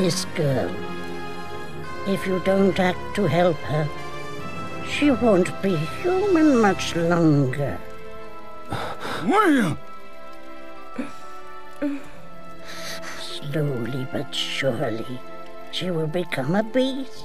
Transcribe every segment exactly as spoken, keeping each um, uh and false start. this girl. If you don't act to help her, she won't be human much longer. Where? Slowly but surely, she will become a beast.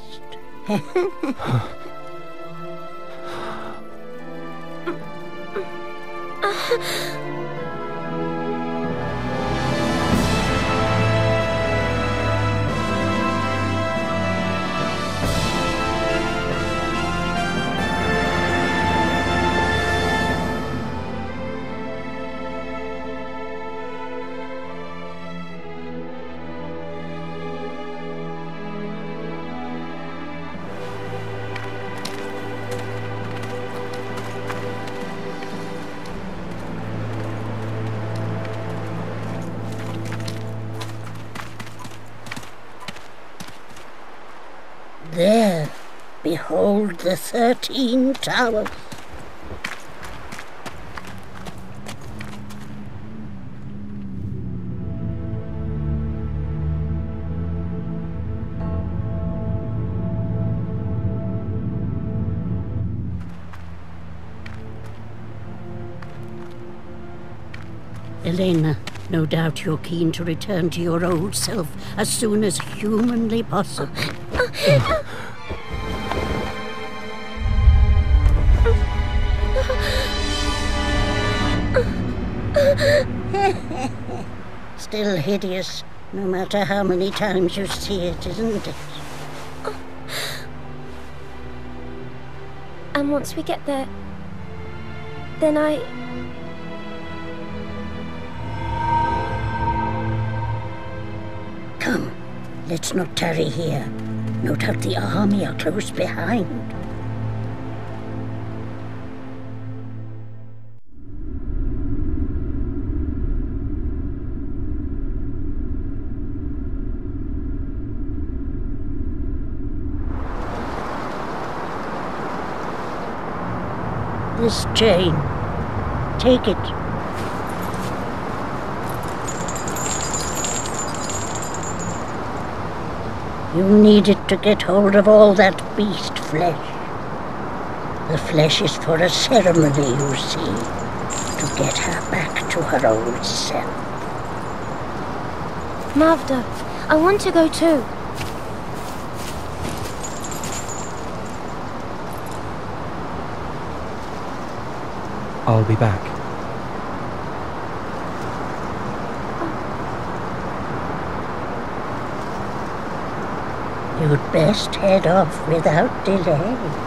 There, behold the thirteen towers. Elena, no doubt you're keen to return to your old self as soon as humanly possible. Still hideous, no matter how many times you see it, isn't it? And once we get there, then I... Come, let's not tarry here. No doubt the army are close behind. This chain. Take it. You need it to get hold of all that beast flesh. The flesh is for a ceremony, you see, to get her back to her old self. Mavda, I want to go too. I'll be back. You'd best head off without delay.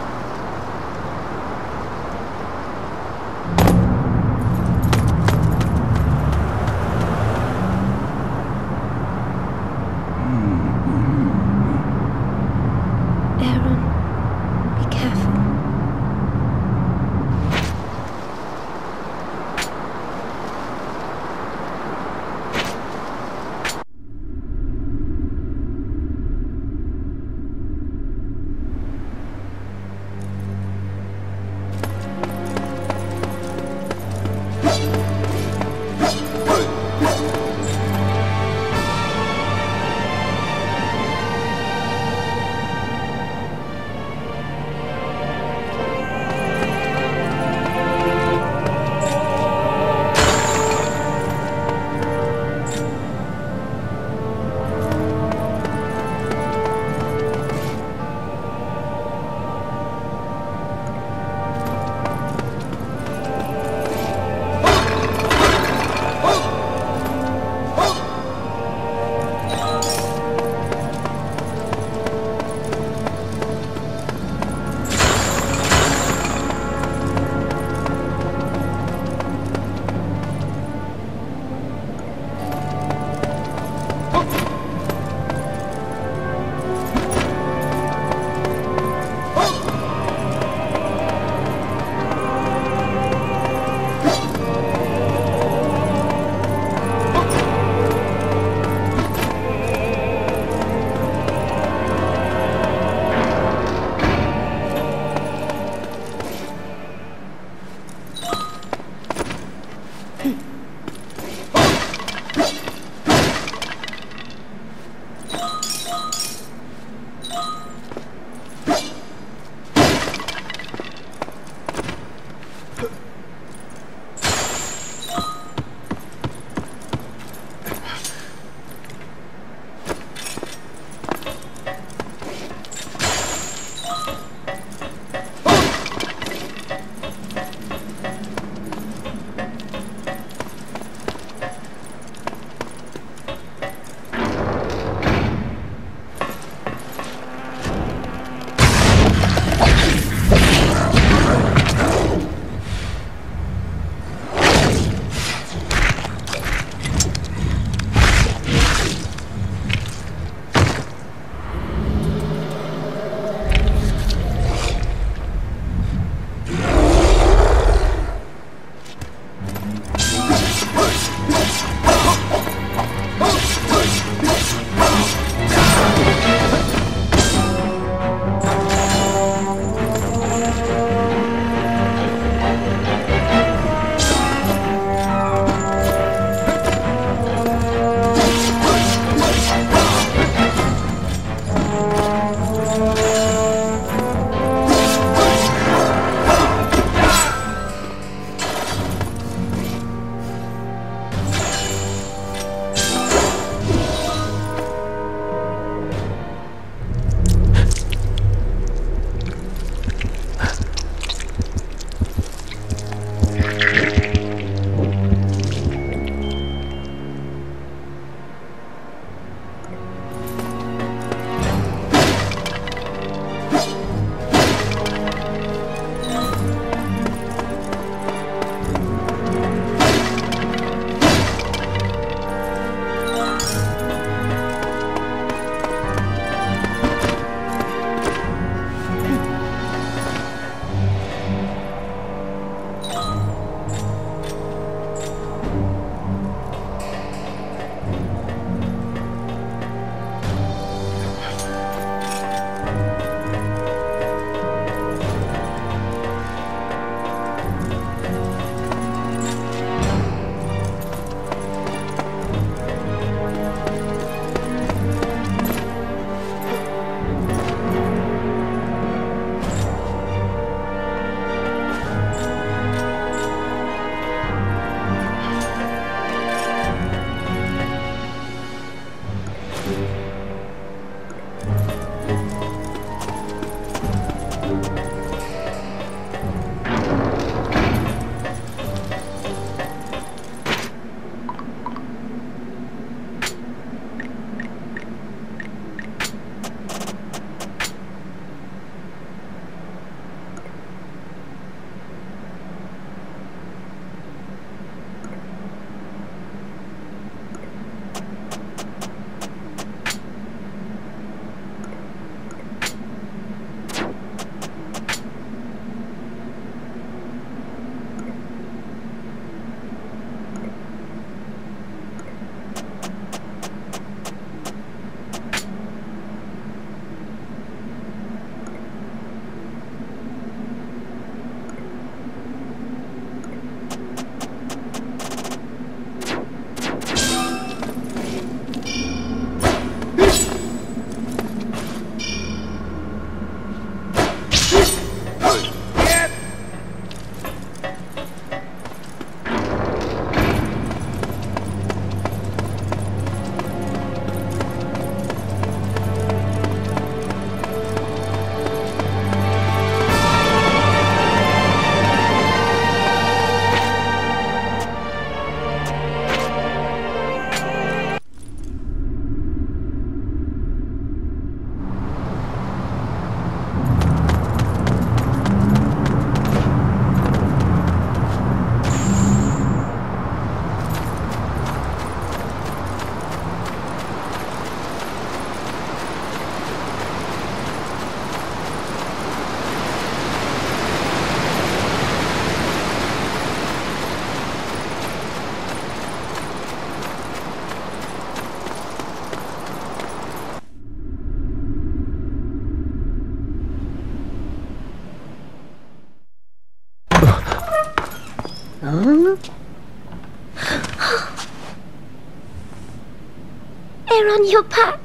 You're on your back.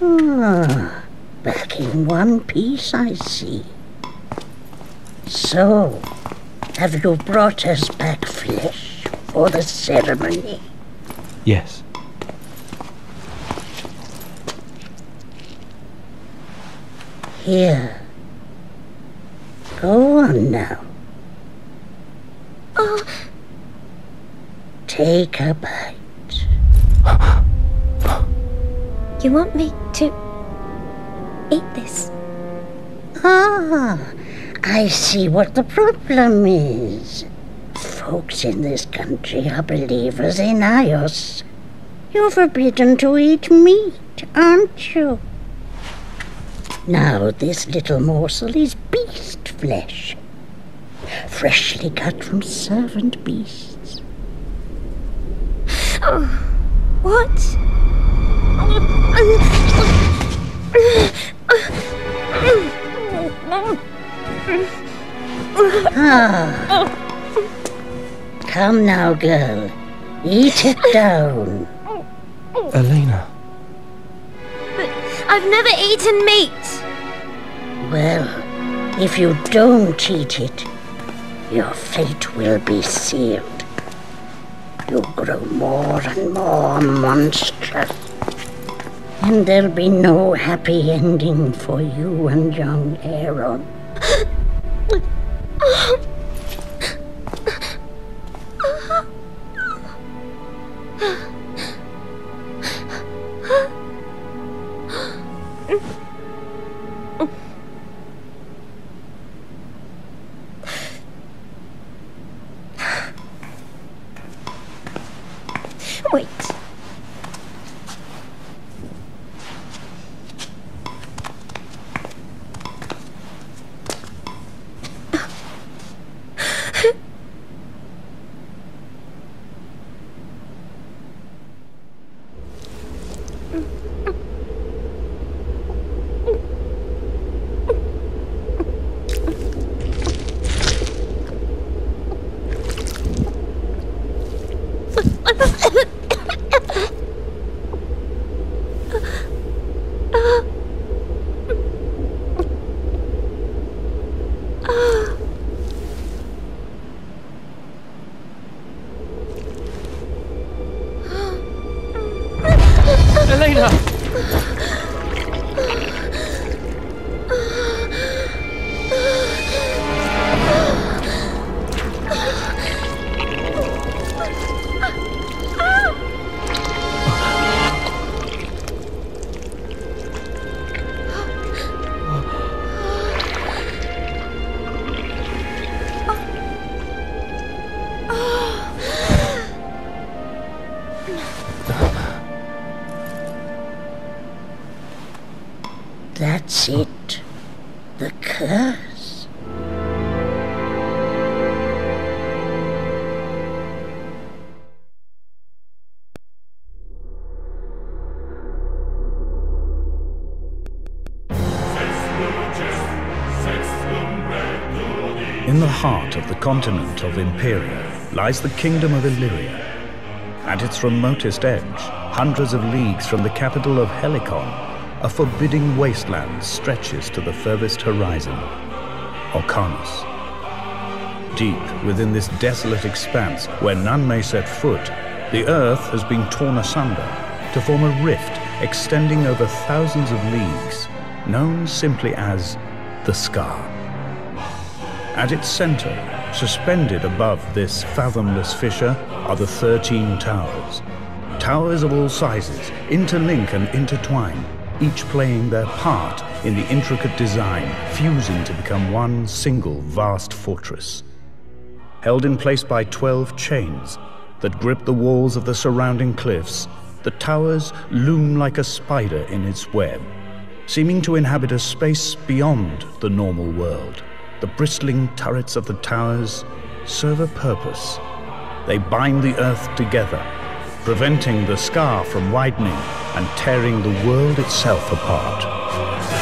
Ah, back in one piece, I see. So, have you brought us back flesh for the ceremony? Yes. Here. Go on now. Oh. Take a bite. You want me to eat this? Ah, I see what the problem is. Folks in this country are believers in Ios. You're forbidden to eat meat, aren't you? Now this little morsel is beast flesh, freshly cut from servant beasts. Oh, what? Ah. Come now, girl. Eat it down. Elena. But I've never eaten meat. Well, if you don't eat it, your fate will be sealed. You'll grow more and more monstrous. And there'll be no happy ending for you and young Aaron. That's it. The curse. In the heart of the continent of Imperium lies the kingdom of Illyria. At its remotest edge, hundreds of leagues from the capital of Helicon, a forbidding wasteland stretches to the furthest horizon, Orcanus. Deep within this desolate expanse where none may set foot, the earth has been torn asunder to form a rift extending over thousands of leagues, known simply as the Scar. At its center, suspended above this fathomless fissure, are the thirteen towers. Towers of all sizes interlink and intertwine, each playing their part in the intricate design, fusing to become one single vast fortress. Held in place by twelve chains that grip the walls of the surrounding cliffs, the towers loom like a spider in its web, seeming to inhabit a space beyond the normal world. The bristling turrets of the towers serve a purpose. They bind the earth together, preventing the Scar from widening and tearing the world itself apart.